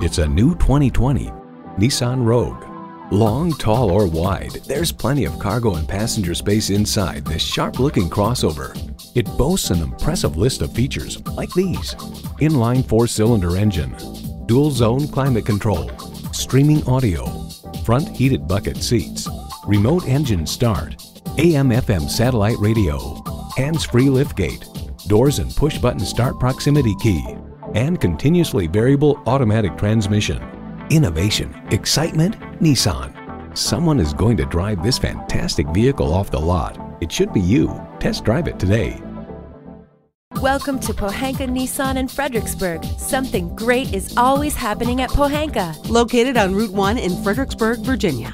It's a new 2020 Nissan Rogue. Long, tall, or wide, there's plenty of cargo and passenger space inside this sharp-looking crossover. It boasts an impressive list of features like these: inline four-cylinder engine, dual-zone climate control, streaming audio, front heated bucket seats, remote engine start, AM/FM satellite radio, hands-free liftgate, doors and push-button start proximity key, and continuously variable automatic transmission. Innovation, excitement, Nissan. Someone is going to drive this fantastic vehicle off the lot. It should be you. Test drive it today. Welcome to Pohanka Nissan in Fredericksburg. Something great is always happening at Pohanka. Located on Route 1 in Fredericksburg, Virginia.